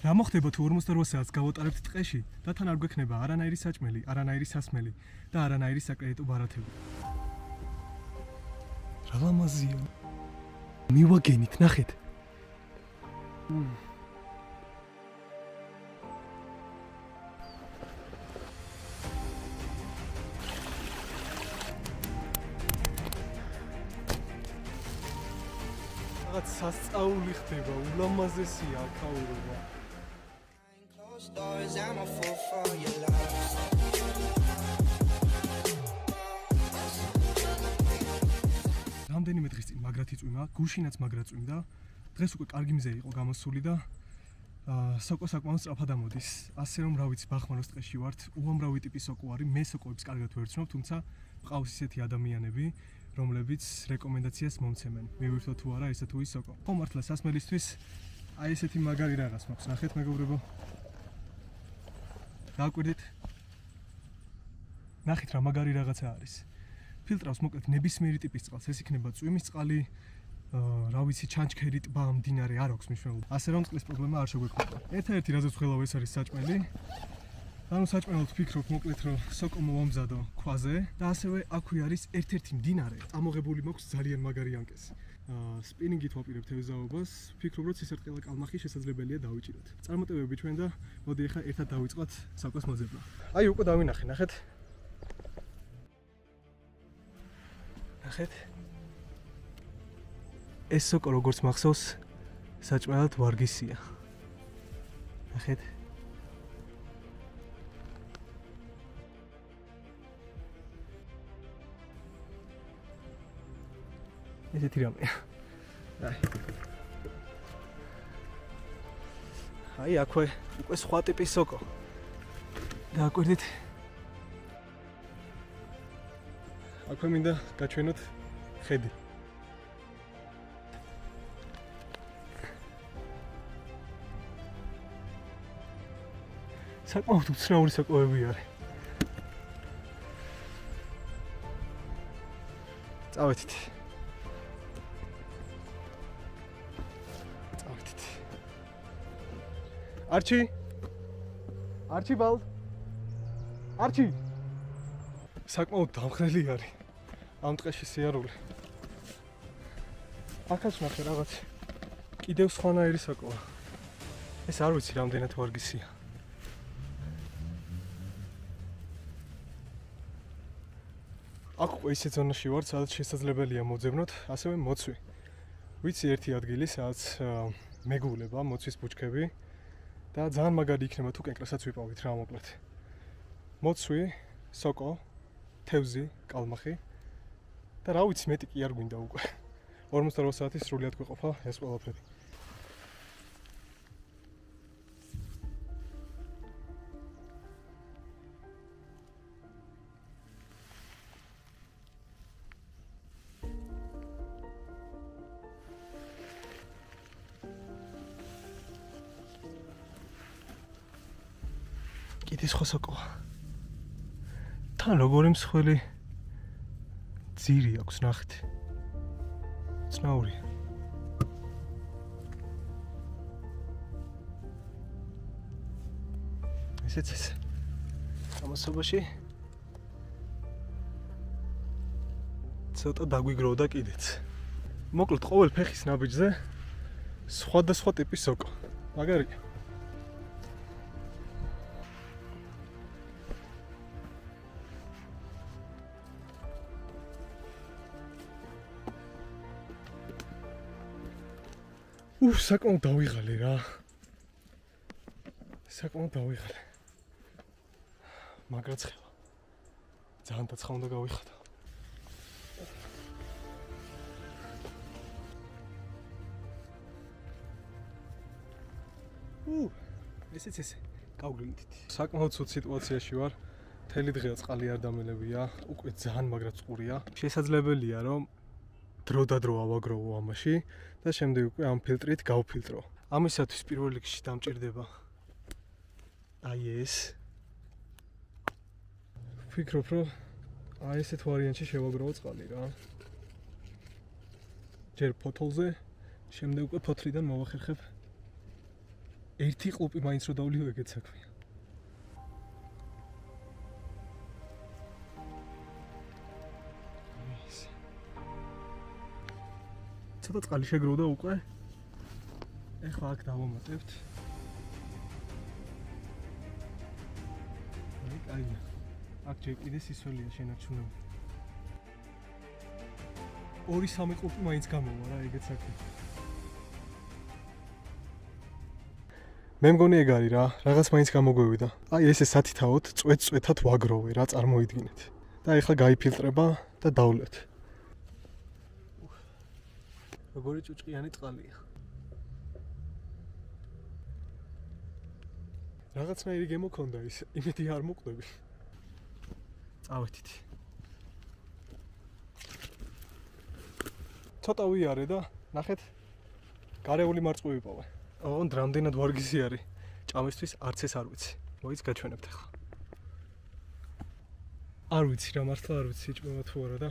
რა მოხდება თუ 48 საათს გავატარებთ ტყეში და თან არ გვექნება არანაირი საჭმელი, არანაირი სასმელი და არანაირი საკრედიტო ბარათები. რა ლამაზია. მივაგენით, ნახეთ. რაღაც სასწაული ხდება, ულამაზესია აქაურობა. Doors, I'm a fool for your love. Რამდენიმე დღის წინ მაგრათი წვიმა, გუშინაც მაგრა წვიმდა. დღეს უკვე კარგი მზე იყო გამოსული და სოკო-საკმაოდ სწრაფად ამოდის. ასე რომ, რა ვიცი, ბახმაროს ტყეში ვართ, უამრავი ტიპის სოკო არის. მე სოკოებს კარგად ვერცნობ, თუმცა მყავს ისეთი ადამიანები, რომლებიც რეკომენდაციას მომცემენ. მივირთვა თუ არა ესა თუ ის სოკო. ხო მართლა სასმელისთვის აი ესეთი მაგარი რაღაც მაქვს. ნახეთ, მეგობრებო. Დააკვირდით. ნახეთ რა მაგარი რაღაცა არის. ფილტრავს მოკლედ ნებისმიერი ტიპის წყალს. ეს იქნება წვიმის წყალი, რა ვიცი, ჩანჩქერი, ტბა, მდინარე არ აქვს მნიშვნელობა. ასე რომ წყლის პრობლემა არ შეგვექმნება. ერთ-ერთი რაზეც ველავ ეს არის საჭმელი. ანუ საჭმელად ვფიქრობ მოკლედ რომ სოკო მომამზადო ქვაზე და ასევე აქვე არის ერთ-ერთი მდინარე. ამოღებული მოქვს ძალიან მაგარი ანკესი. სპინინგით ვაპირებთ ევზაობას. ვფიქრობ, რომ სისარტყელა კალმახი შესაძლებელია დავიჭიროთ. წარმატებები ჩვენ და მოდი ახლა ერთად დავიწყოთ საკოს მოძებნა. აი უკვე დავინახე, ნახეთ. ნახეთ. ეს სოკო როგორც მახსოვს, საჭმელად ვარგისია. ნახეთ. Is it here? Yeah. Hi, Aqua. What's hot to be soko? That got it. Aqua Minda, catch you not head. Suck out of snow, suck over here. It's out it. Archibald, Archie. Sakmaud, I'm really sorry. I'm trying to see a rule. I can't make it out. Ideus Khana is a cow. It's our which I'm doing at work is here. Aku is it on a short side? She's as lebelia modzevnot. I saw him motsu. Which year the Adgilis as Meguleba motsu's puchkevi. და ძალიან მაგარი იქნება თუ კენკრასაც ვიპოვით რა მოკლედ. მოცვი, სოკო, თევზი, კალმახი და რა ვიცი მეტი კი არ გვინდა უკვე. 48 საათი სრულად გვეყოფა ეს ყველაფერი. This is a very good thing. It's not a It's a doggy grow that eats. Moklet all pecks nabbage there. Swat the swat episode. Magari. Sakon Tawigale, yeah. Sakon Tawigale. Margaret's hill. The hand that's on the go. This is Kauglit. Sakon Sutsit, what's as you are? Tell it real Scalia Damelevia, with the hand Margaret's Uria. She says level Yarom. Rodadro avagro amashi და შემდეგ უკვე ამ ფილტრით გავფილტრო. Ამისათვის პირველ რიგში დამჭირდება აი ეს. ვფიქრობ რომ აი ესეთ ვარიანტში შევაგროვო წყალი რა. ჯერ ფოთოლზე, შემდეგ უკვე ფოთლიდან მოვახერხებ ერთი ყლუპი მაინც რო დავლიო ეგეც საქმეა. ცოტა წყალი შეგროვდა უკვე. ეხლა აქ დავამატებთ. აია. აქ ჯერ კიდე სისველია შენარჩუნებული. 2-3 ყლუპი მაინც გამოვა რა ეგეც საქმეა. მე მგონი ეგ არის რა, რაღაც მაინც გამოგვევიდა. Აი ესე სათითაოდ წვეთ-წვეთად ვაგროვე რა წარმოიდგინეთ. და ეხლა გაიფილტრება და დავლეთ. Როგორი ჭუჭყიანი წყალია. რაღაცნაირი გემოქონდა ის, იმედი არ მოყვები. წავეთით. ცოტა ვიარე და ნახეთ გარეული მარწყუი ვიპოვე. Ო, რამდენად ვარგისი არის. Ჭამისთვის არც ეს არ ვიცი. მოიც გაჩვენებთ ახლა. არ ვიცი რა მართლა არ ვიცი ჭმევა თუ არა და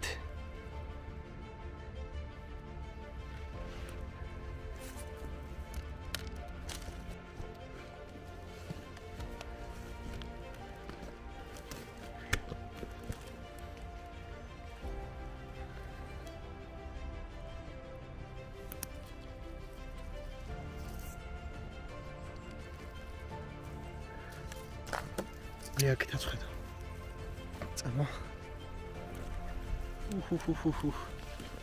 მე აქ დაწყდა. Ama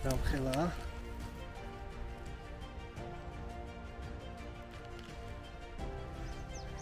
Tam hela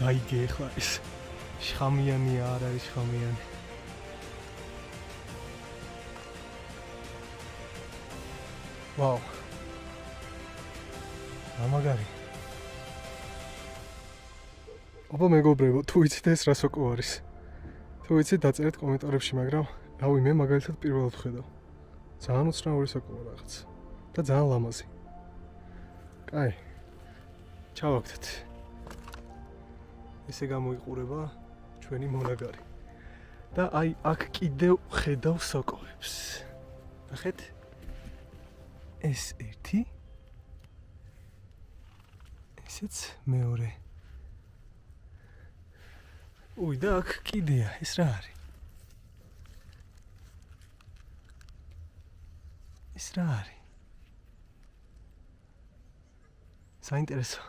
გაიგე ახლა ეს. შხამიანია არ არის შხამიანი. ვაუ. Amagari. Oba მეგობრებო, თუ იცით ეს რას უკვე არის. თუ იცით, დაწერეთ კომენტარებში, მაგრამ რავი მე მაგალითად პირველად ვხედავ. ძალიან უცნაური საკუა რაღაც და ძალიან ლამაზი. კაი. ჩავაგდეთ. ესე გამოიყურება ჩვენი მონაგარი. და აი აქ კიდევ ხედავ საკოებს. ნახეთ. ეს ერთი ისიც მეორე. უი და აქ კიდეა, ეს რა არის? ეს რა არის? საინტერესო.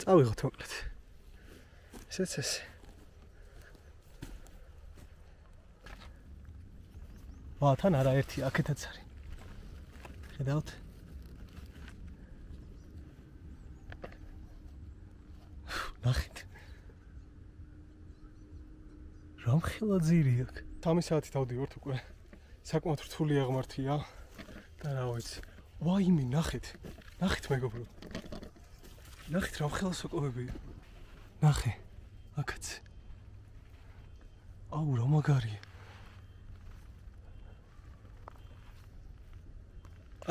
წავიღოთ მოკლედ. ესეც ეს. ვა, თან არა ერთი, აქეთაც არის. ხედავთ? ნახეთ. რამ ხელაძირი აქ. 3 საათით ავდივართ უკვე. საკმაოდ რთული აღმართია და რა ვიცი. ვაიმე ნახეთ. ნახეთ მეგობრო. ნახეთ რამ ხელასაკოვებია. ნახე. აქაც. აუ რა მაგარია.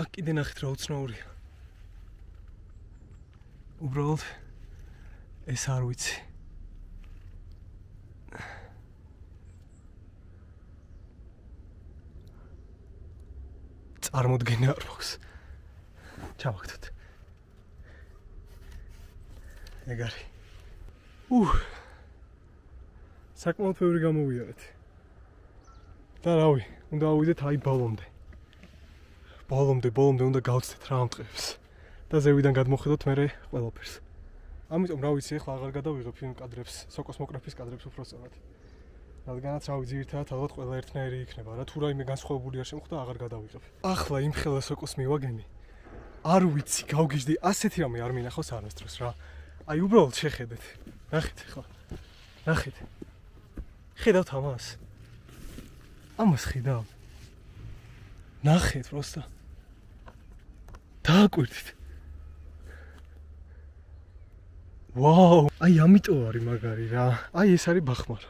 აქ კიდე ნახეთ რა უცნაურია. უბრალოდ ეს არ ვიცი. წარმოდგენა არ მაქვს. ჩავაგდოთ. ეგ არის. საკმაოდ ბევრი გამოვიარეთ. და რავი, უნდა ავიდეთ აი ბოლომდე. ბოლომდე უნდა გავცდეთ რა ამ ტყეებს და ზევიდან გადმოხედოთ მერე ყველაფერს. Ამიტომ რა ვიცი ახლა აღარ გადავიღებ იმ კადრებს, სოკოს მოკრეფის კადრებს უფრო სწორად. Რადგანაც რავი ძირითადად ალბათ ყველა ერთნაირი იქნება რა, თუ რაიმე განსხვავებული არ შემოხდა აღარ გადავიღებ. Ახლა იმ ხელა სოკოს მივაგენი. არ ვიცი, გავგიჟდი ასეთი რამე არ მინახავს არასდროს რა. Აი უბრალოდ შეხედეთ. ნახეთ ახლა. ნახეთ. ხედავთ ამას. ამას ხედავთ. ნახეთ просто. დააკვირდით. Вау, აი ამიტომ არის მაგარი რა. Აი ეს არის ბახმარო.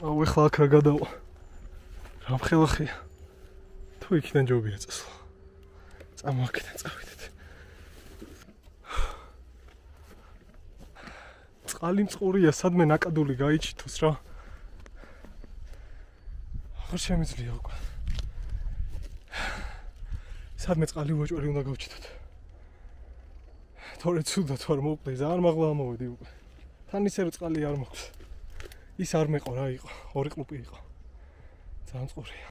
აუ ეხლა აქ რა გადავა. რა მხელახია. თუ იქიდან ჯობია წასვლა. წამოაკეთე წავიდეთ. წყალი მწყურია, სადმე ნაკადული გაიჩითოს რა. აღარ შემიძლია უკვე. სადმე წყალი უაჭველი უნდა გავჩითოთ. თორე ცუდად ვარ მოკლე, ზარ მაღლა ამოვედი უკვე. თან ისე რომ წყალი არ მოქვს. ის არ მეყო რა იყო, ორი ყლუპი იყო. ძალიან წყურია.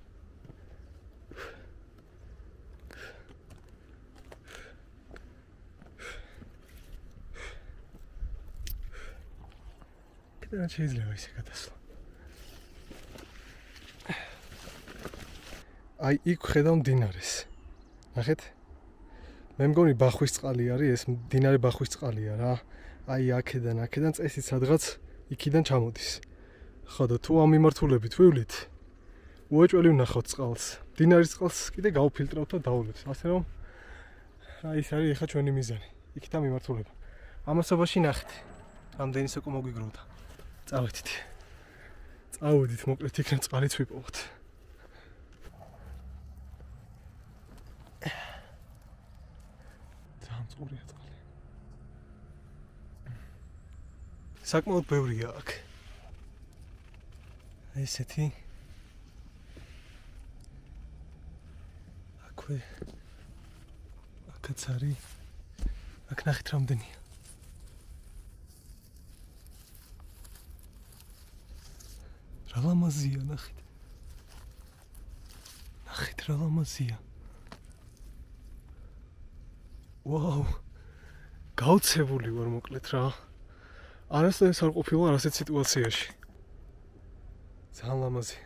Да, შეიძლება გადასვლა. Აი, იქ ხედავ მდინარეს. ნახეთ? მე მგონი ბახვის წყალი არის, ეს მდინარე ბახვის წყალია რა. აი, აქედან წესით სადღაც იქიდან ჩამოდის. ხო და თუ ამ მიმართულებით ვივლით, უაჭველი ვნახავთ წყალს. მდინარის წყალს კიდე გავფილტრავთ და დავულებთ, ასე რომ რა ის არის ეხა ჩვენი მიზანი. იქიდან მიმართულება. ამასობაში ნახეთ, რამდენი სოკო მოგვიგროვდა. წავედით. წავედით, მოკლედ იქნებ წყალიც ვიპოვოთ. ძალიან მწყურია წყალი. საკმაოდ ბევრია აქ. ესეთი. აქვე. აქაც არის. აქ ნახეთ რამდენია. რალამაზია ნახეთ. ნახეთ რალამაზია. ვაუ. გავცებული ვარ მოკლედ რა. არასდროს არ ყოფილა ასეთ სიტუაციაში. ძალიან ლამაზია.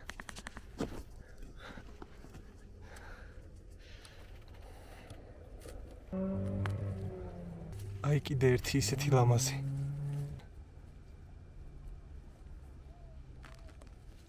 აი კიდე ერთი ისეთი ლამაზი.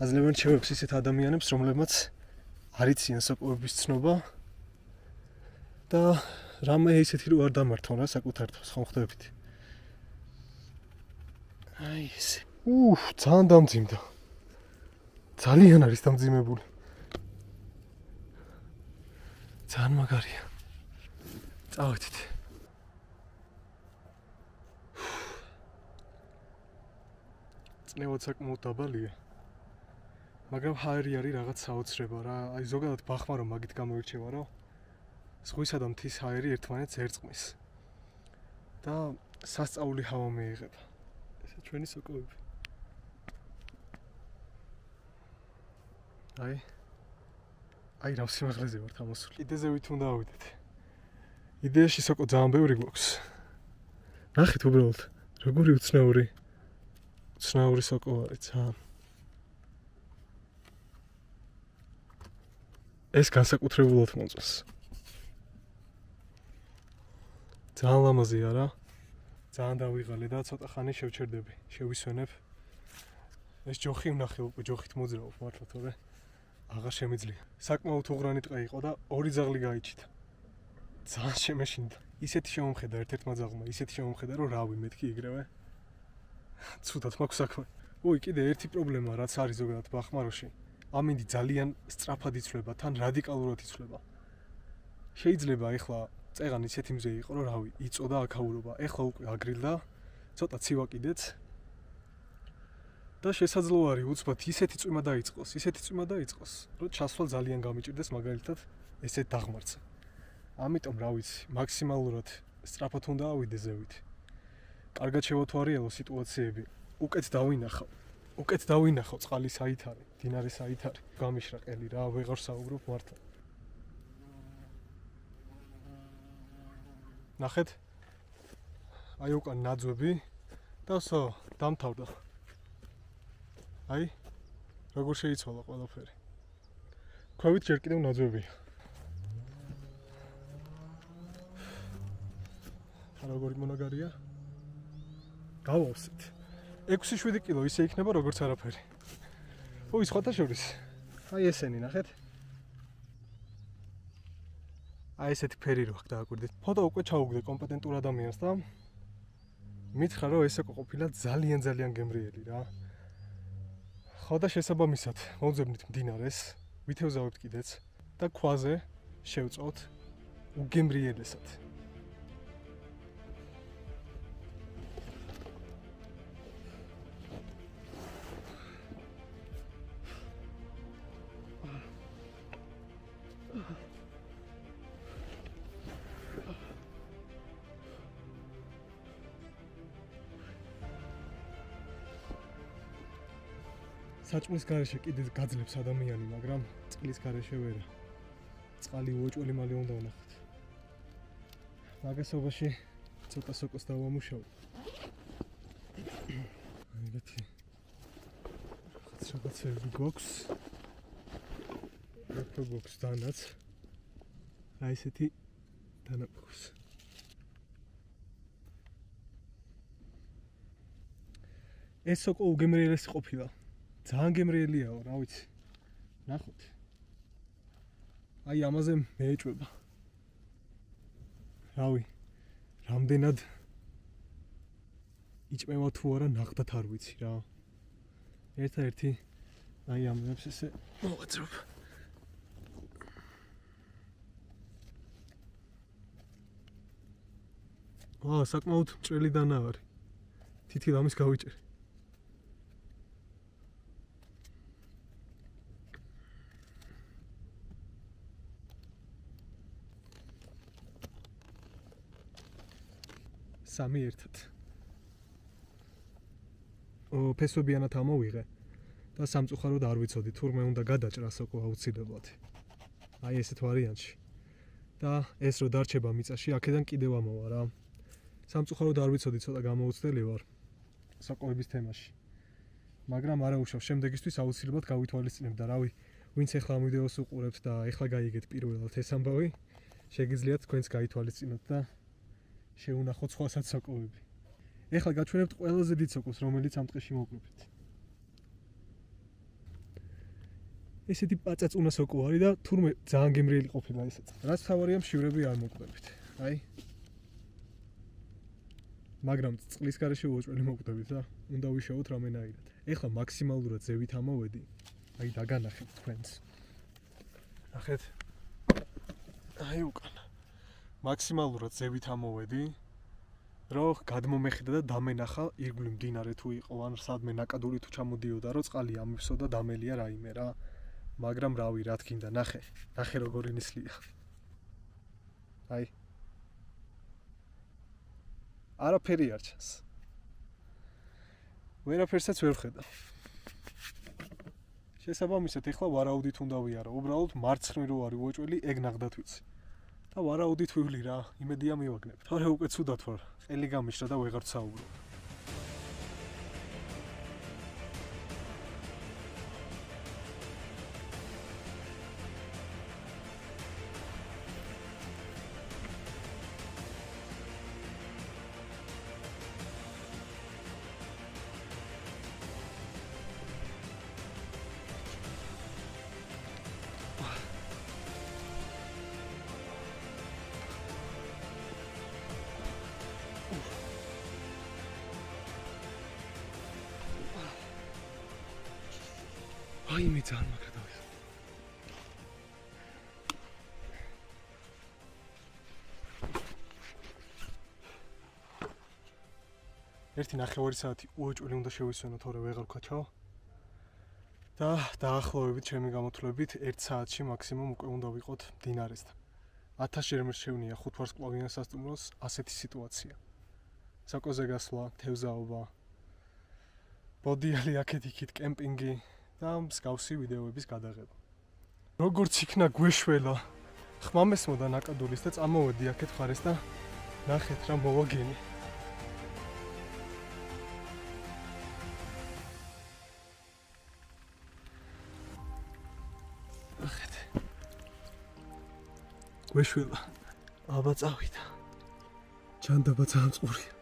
აძლევენ რჩევებს ისეთ ადამიანებს, რომლებმაც არ იციან სოკოების ცნობა და რამე ისეთი რომ არ დამართონ რა საკუთარ თავს ხომ ხდებით. აი ეს. ძალიან დამძიმდა. ძალიან არის დამძიმებული. ძალიან მაგარია. წავედით. წნევაც საკმაოდ დაბალია. მაგრამ ჰაერი არის რაღაც საოცრება რა. აი ზოგადად ბახმარო მაგით გამოირჩევა, რომ ზღვისა და მთის ჰაერი ერთმანეთს ერწყმის. და სასწაული ჰავა მიიღება. ესა ჩვენი სოკოები. აი რა სიმაღლეზე ვართ ამოსული. კიდე ზევით უნდა ავიდეთ. იდეაში სოკო ძალიან ბევრი გვაქვს. ნახეთ უბრალოდ, როგორი უცნაური სოკო არის ძალიან. ეს განსაკუთრებულად მომწონს. ძალიან ლამაზია რა. ძალიან დავიღალე და ცოტა ხანი შევჩერდები, შევისვენებ. ეს ჯოხი ვნახე უკვე ჯოხით მოძრაობ მართლა თორე აღარ შემიძლია. საკმაოდ უღრანი ტყე იყო და ორი ძაღლი გაიჩიტა. ძალიან შემეშინდა. ისეთი შემომხედა ერთ-ერთმა ძაღლმა, ისეთი შემომხედა, რომ რავი მეთქი იგრევე ცუდად მაქვს საქმე. Ой, კიდე ერთი პრობლემა რაც არის ზოგადად ბახმაროში. Ამინდი ძალიან სწრაფად იცვლება, თან რადიკალურად იცვლება. Შეიძლება ეხლა წეღანი ისეთი მზე იყო, რომ რავი, იწოდა აქაურობა. Ეხლა უკვე აგრილდა, ცოტა ცივა კიდეც. და შესაძლოა არის უცბად ისეთი წვიმა დაიწყოს, რომ ჩასვლა ძალიან გამიჭირდეს მაგალითად ესე დაღმარცე. Ამიტომ რა ვიცი, მაქსიმალურად სწრაფად უნდა ავიდეს ზევით. კარგად შევათვალიერო სიტუაციები. უკეთ დავინახავ წყალი საითარი, დინარე საითარი. გამიშრა ყელი რა, ვეღარ საუბრობ მართლა. ნახეთ? აი უკან ნაძვები და სო დამთავრდა. Აი, როგორ შეიცვალა ყველაფერი. ქვევით ჯერ კიდევ ნაძვებია. როგორი მონაგარია? გავავსეთ. 6-7 კილო ისე იქნება როგორც არაფერი. ოი, სხვათა შორის. Აი ესენი ნახეთ. აი ესეთი ფერი რო აქ დააკვირდით. ფოტო უკვე ჩაუგდე კომპეტენტურ ადამიანს და მითხრა რომ ესე ყოფილა ძალიან გემრიელი რა. ხოდა შესაბამისად მოძებნით მდინარეს, ვითევზავებთ კიდეც და ქვაზე შევწავთ უგემრიელესად. საჭმლის გარეშე კიდე გაძლებს ადამიანი, მაგრამ წყლის გარეშე ვერა. წყალი უოჭველი მალე უნდა ვნახოთ. მაგასობაში ცოტა სოკოს დავამუშავებ. ეგეთი. რაღაცები გვაქვს. როცა გვაქვს დანაც. აი ესეთი დანაგვაქვს. ეს სოკო უგემრიელესი ყოფილა. ძალიან გემრიელიაო, რა ვიცი. ნახოთ. აი ამაზე მეეჭვება. რავი. რამდენად იჭმევა თუ არა ნახდათ არ ვიცი რა. ერთ-ერთი აი ამებს ესე მოვაწრობ. აა საკმაოდ მჭრელი დანა არის. თითქოს ამის გავიჭერ. სამი ერთად. ფესვებიანად ამოვიღე და სამწუხაროდ არ ვიცოდი, თურმე უნდა გადაჭრა სოკო აუცილებლად. აი ესეთ ვარიანტში. და ეს რო დარჩება მიწაში, აქედან კიდევ ამოვა რა. სამწუხაროდ არ ვიცოდი, ცოტა გამოუცდელი ვარ სოკოების თემაში. მაგრამ არაუშავ, შემდეგისთვის აუცილებლად გავითვალისწინებ და რავი, ვინც ეხლა ამ ვიდეოს უყურებთ და ეხლა გაიგეთ პირველად ეს ამბავი, შეგიძლიათ თქვენც გაითვალისწინოთ და შეუნახოთ სხვასაც სოკოები. ეხლა გაჩვენებთ ყველაზე დიდ სოკოს, რომელიც ამ ტყეში მოვგლობთ. ესეთი პაწაწუნა სოკო არის და თურმე ძალიან გემრიელი ყოფილა ესეც. რაც თავარია მშივრები არ მოგყვებით. აი. მაგრამ წყლის გარეშე უოჭველი მოგყვებით რა. უნდა ვიშოვოთ რამენაირად. ეხლა მაქსიმალურად ზევით ამოვედი. აი დაგანახეთ თქვენს. ნახეთ. აი უკან. მაქსიმალურად ზევით ამოვედი, რომ გადმომეხედა და დამენახა ირგვლივ მდინარე თუ იყო, ან სადმე ნაკადული თუ ჩამოდიოდა, რომ წყალი ამიფსოდა დამელია რაიმე რა. მაგრამ რავი, რა თქმა უნდა, ნახე როგორი ნისლია. აი. არაფერი არ ჩანს. ვერაფერსაც ვერ ხედა. შესაბამისად, ეხლა ვარაუდით უნდა ვიარო, უბრალოდ მარცხნივ რო არის უოჭველი, ეგ ნახდათ ვიცი. და ვარაუდით ვივლი რა, იმედია მივაგნებ. თორე უკვე ცუდად ვარ, ყელი გამიშრა და ვეღარ საუბრობ. აი მე ძალიან მაგადავი. ერთი ნახევარი საათი უაჭველი უნდა შევისვენოთ, ორი ვეღარ ვქაჩავ. და დაახლოებით ჩემი გამოთვლებით 1 საათში მაქსიმუმ უკვე უნდა ვიყოთ დინარესთან. 1000 ჯერ შევნია 5 ვარს კლავიან სასტუმროს ასეთი სიტუაცია. საკვზე გასვლა, თევზაობა, ბოდიალი აქეთ-იქით კემპინგი და მსგავსი ვიდეოების გადაღება. როგორც იქნა გვეშველა ხმამესმოდა ნაკადულის და წამოვედი აქეთ ხარეს და ნახეთ რა მოვაგენი. გვეშველა აბა წავიდა ჯანდაბა ძალიან წყურია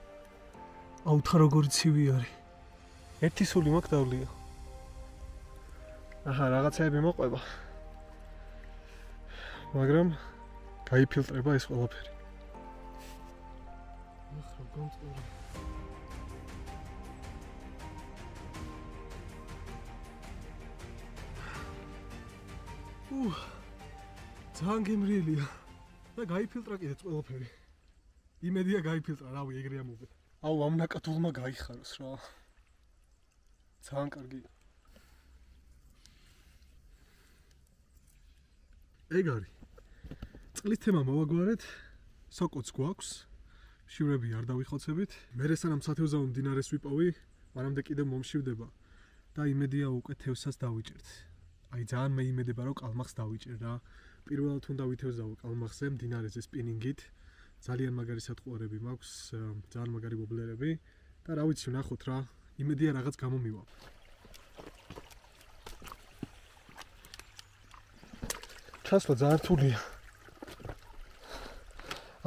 აუთხა როგორი ცივი არის ერთი სული მაქვს დავლია აჰა რაღაცები მოყვება მაგრამ გაიფილტრება ეს ყველაფერი ახ რა გამწორია ძალიან გემრიელია და გაიფილტრა კიდეც ყველაფერი. იმედია გაიფილტრა, რავი, ეგრე ამობენ. აუ, ამ ნაკადულმა გაიხაროს რა. ძალიან კარგია. ეგ არის. წყლის თემა მოვაგვარეთ. სოკოც გვაქვს. შივრები არ დავიხოცებით. მე რესანამ სათევზაო მდინარეს ვიპოვი, მანამდე კიდევ მომშივდება და იმედია უკვე თევსას დავიჭერთ. აი ძალიან მე იმედება რომ კალმახს დავიჭერ რა. პირველად თუნდა ვითევზავ კალმახზე მდინარეზე სპინინგით. ძალიან მაგარი სატყუარები მაქვს, ძალიან მაგარი ბობლერები და რა ვიცი ნახოთ რა. იმედია რაღაც გამომივა. ჩასვლა ძალიან რთულია.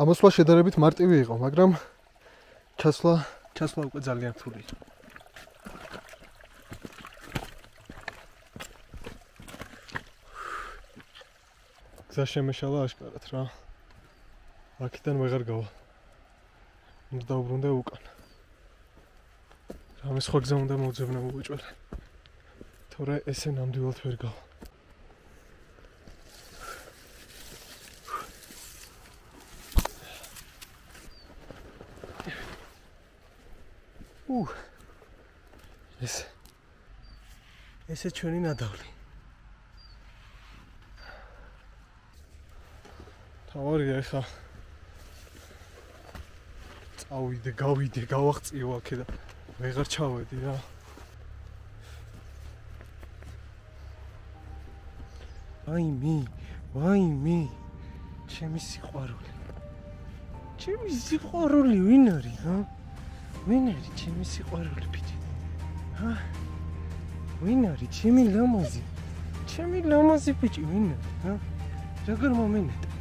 ამოსვლა შედარებით მარტივი იყო, მაგრამ ჩასვლა უკვე ძალიან რთულია. გზა შემეშალა აშკარად რა. აქიდან ვეღარ გავა. უნდა დავბრუნდე უკან. რამე სხვა გზა უნდა მოძებნა მოვიჭვალე. თორე ესე ნამდვილად ვერ გავა. ესე ჩვენი ნადავლი. თავარია ეხა წავიდე, გავიდე, გავახწიო აქე და ვეღარ ჩავედი რა. ვაი მე ჩემი სიყვარული ვინ არის ჩემი სიყვარული ბიჭი ჰა ვინ არის ჩემი ლამაზი ბიჭი ვინ არის ჰა როგორ მომენტ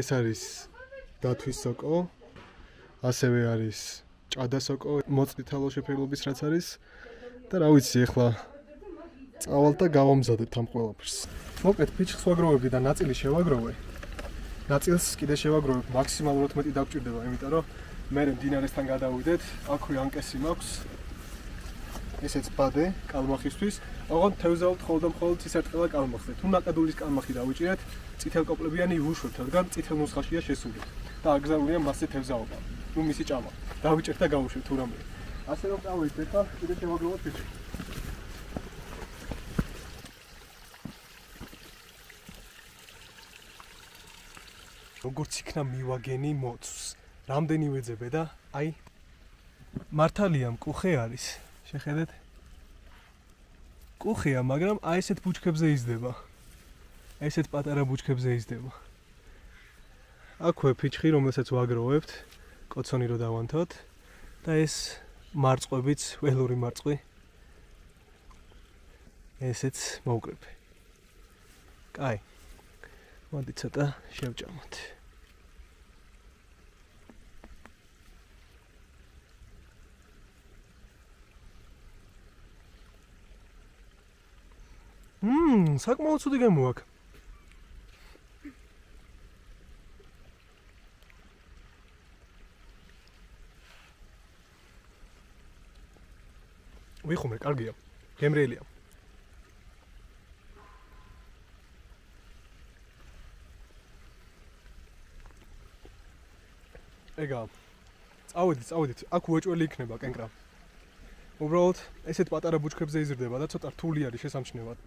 ეს არის დათვის სოკო, ასევე არის ჭადა სოკო, მოწითალო შეფერილობის რაც არის და რა ვიცი ახლა წავალ და გავამზადებთ ამ ყველაფერს. მოკლედ ფიჭს ვაგროვებ და ნაწილი შევაგროვე. ნაწილს კიდე შევაგროვებ მაქსიმალურად მეტი დაგჭირდება, იმიტომ რომ მე მდინარესთან გადავიდეთ, აქვე ანკესი მაქვს. ესეც ბადე კალმახისთვის, ოღონდ თევზაობთ ხოლმე ცისარტყელა კალმახზე. თუ ნაკადულის კალმახი დავიჭირეთ, წითელკოპლებიანი ვუშვებთ, რადგან წითელ ნუსხაშია შესული და აგზარულია მასზე თევზაობა. ნუ მისი ჭამა. დავიჭერთ და გავუშვებთ თუ რამე. ასე რომ დავიჭერთ ეხლა კიდე შევაგროვოთ ფიჭი. როგორც იქნა მივაგენი მოცვს. რამდენივე ძებე და აი მართალია მკუხე არის. შეხედეთ? კუხია, მაგრამ აი ესეთ ბუჩქებზე იზრდება. ესეთ პატარა ბუჩქებზე იზრდება. აქვე ფიჭხი, რომელსაც ვაგროვებთ, კოცონი რო დავანთოთ და ეს მარწყობიც, ველური მარწყი. ესეც მოვკრიფე. Კაი. მოდი ცოტა შევჭამოთ. საკმაოდ ცუდი გემო აქვს. ვიხუმე, კარგია, გემრიელია. ეგა. წავედით, აქ უეჭველი იქნება კენკრა. უბრალოდ, ესეთ პატარა ბუჩქებზე იზრდება და ცოტა რთული არის შესამჩნევად.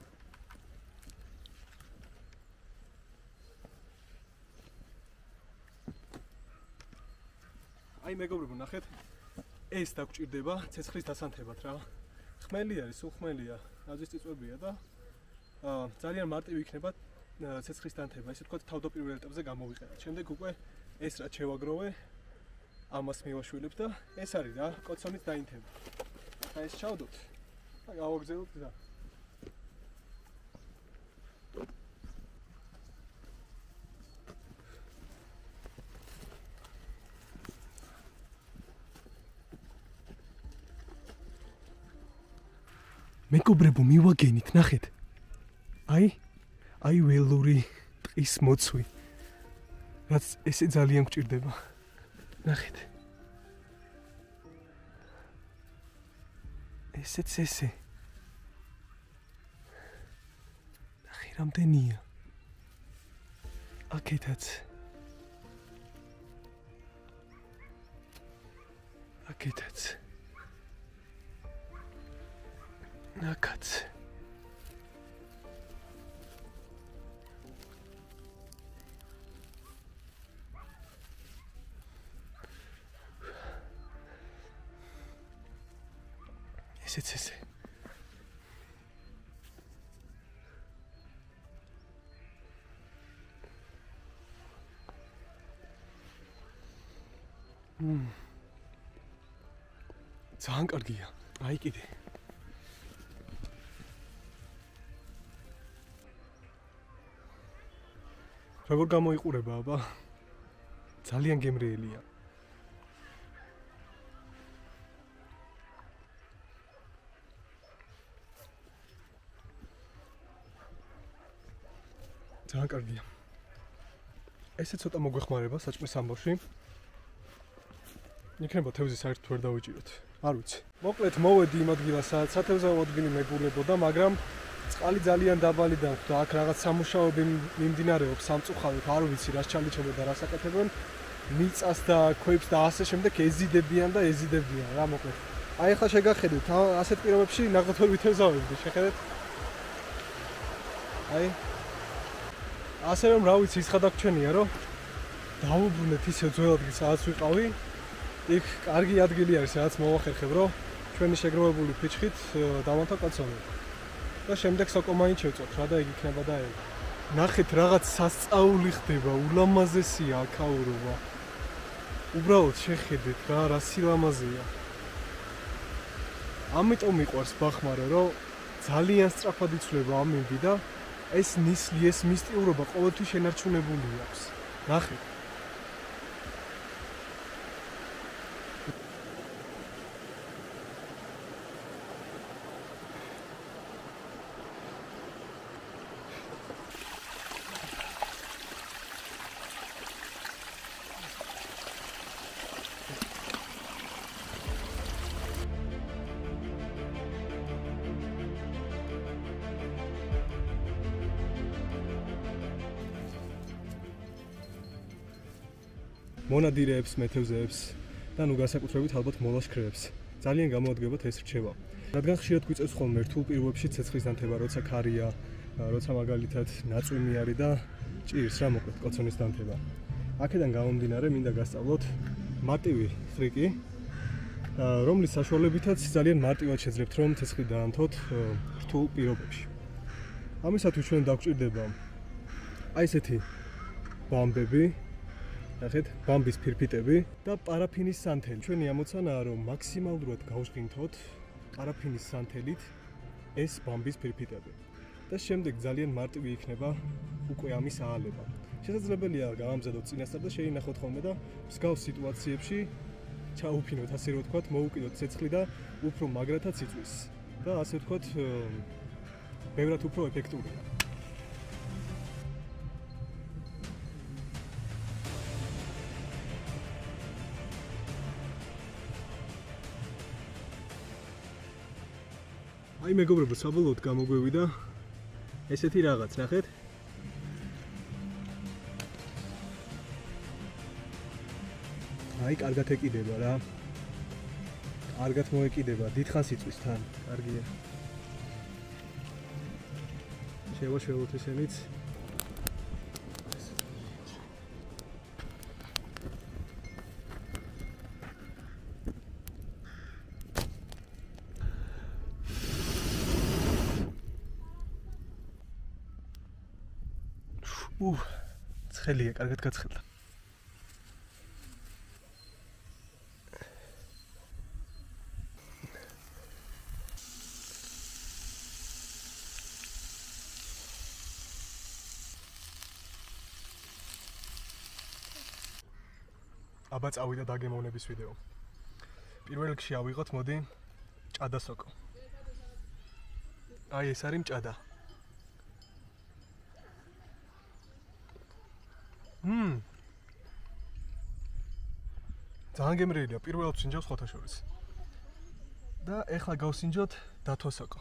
აი მეგობრებო, ნახეთ, ეს დაგჭირდება ცეცხლის დასანთებად რა. ხმელი არის, სულ ხმელია, აზის წიწვებია და ძალიან მარტივი იქნება ცეცხლის დანთება. ესე თქვა თავდაპირველ ეტაპზე გამოვიყენეთ. შემდეგ უკვე ეს რა შევაგროვე, ამას მივაშვილებ და ეს არის რა, კოცონით დაინთება. ახლა ეს ჩავდოთ. და გავაგრძელებთ რა. მეგობრებო, მივაგენით, ნახეთ. აი ველური ტყის მოცვი. რაც ესე ძალიან გჭირდება. ნახეთ. ესე. ნახე რამდენია. აკეთაც. Накат. Ese. ძალიან კარგია. აი კიდე. როგორ გამოიყურება, აბა? ძალიან გემრიელია. ძალიან კარგია. ესე ცოტა მოგვეხმარება საჭმლის ამბავში. იქნება თევზი საერთოდ ვერ დავიჭიროთ. არ ვიცი. მოკლედ მოვედი იმ ადგილას, სადაც სათევზაო ადგილი მეგულებოდა, მაგრამ წყალი ძალიან დაბალი და აქ რაღაც სამუშაოები მიმდინარეობს სამწუხაროდ არ ვიცი რა ჩალიჩება და რა საკეთებენ მიწას და ქვებს და ასე შემდეგ ეზიდებიან რა მოკლედ აი ახლა შეგახედეთ ასეთ პირობებში ნახოთ ვერ ვითევზავებდი შეხედეთ აი ასე რომ რა ვიცი ის ხადაგჩვენია რომ დავუბრუნდეთ ისე ძველ ადგილს სადაც ვიყავი იქ კარგი ადგილი არის სადაც მოვახერხებ რომ ჩვენი შეგროვებული ფიჭხით დავანთა კაცონა და შემდეგ სოკომანი შევწოთ რა და ეგ იქნება და ეგ. ნახეთ რაღაც სასწაული ხდება, ულამაზესია აქაურობა. უბრალოდ შეხედეთ რა, რა სილამაზეა. ამიტომ მიყვარს ბახმარო, რომ ძალიან სწრაფად იცვლება ამინდი და ეს ნისლი, ეს მისტიურობა ყოველთვის შენარჩუნებული აქვს. ნახეთ. მონადირეებს, მეთევზეებს და ნუ განსაკუთრებით ალბათ მოლაშქრეებს. ძალიან გამოადგებათ ეს რჩევა. რადგან ხშირად გვიწევს ხოლმე რთულ პირობებში ცეცხლის დანთება, როცა ქარია, როცა მაგალითად ნაწვიმი არის და ჭირს რა მოკლედ კოცონის დანთება. აქედან გამომდინარე მინდა გასწავლოთ მარტივი ტრიკი, რომლის საშუალებითაც ძალიან მარტივად შეძლებთ რომ ცეცხლი დაანთოთ რთულ პირობებში. ამისათვის ჩვენ დაგვჭირდება აი ესეთი ბამბები ნახეთ, ბამბის ფირფიტები და პარაფინის სანთელი. ჩვენი ამოცანაა რომ მაქსიმალურად გავშკინთოთ პარაფინის სანთელით ეს ბომბის ფირფიტები და შემდეგ ძალიან მარტივი იქნება უკვე ამის აალება. Შესაძლებელია გავამზადოთ წინასწარ და შეინახოთ ხოლმე და მსგავს სიტუაციებში ჩაუფინოთ, ასე რომ ვთქვათ, მოუკიდოთ ცეცხლი და უფრო მაგრათაც იწვის და ასე ვთქვათ, ბევრად უფრო ეფექტურია. I am going to go to the house. I am going to go I am going to go to the house. I am going to go to the house. I am going to ცხელია, კარგად გაცხელდა. აბა წავიდა დაგემოვნების ვიდეო. პირველ რიგში ავიღოთ, მოდი, ჭადა სოკო. აი ეს არის ჭადა. ძალიან გემრიელია, პირველად ვსინჯავს ხოთა შორის. და ეხლა გავსინჯოთ დათვა სოკო.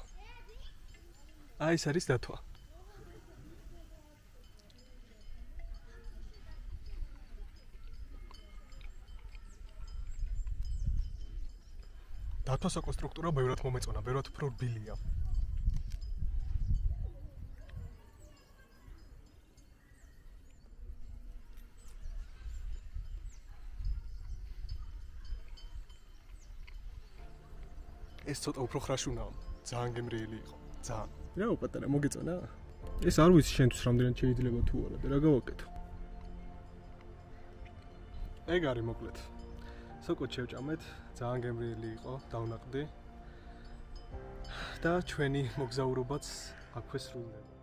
აი ეს არის დათვა. დათვა სოკოს სტრუქტურა ბევრად მომეწონა, ბევრად უფრო რბილია. ეს ცოტა უფრო ხრაშუნაა. ძალიან გემრიელი იყო. ძალიან. რა უპატარა მოგეწონა? ეს არ ვიცი შენთვის რამდენად შეიძლება თუ არა და რა გავაკეთო. ეგ არის მოკლედ. სოკოც შევჭამეთ, ძალიან გემრიელი იყო, დავნაყდი. და ჩვენი მოგზაურობაც აქვე სრულდება.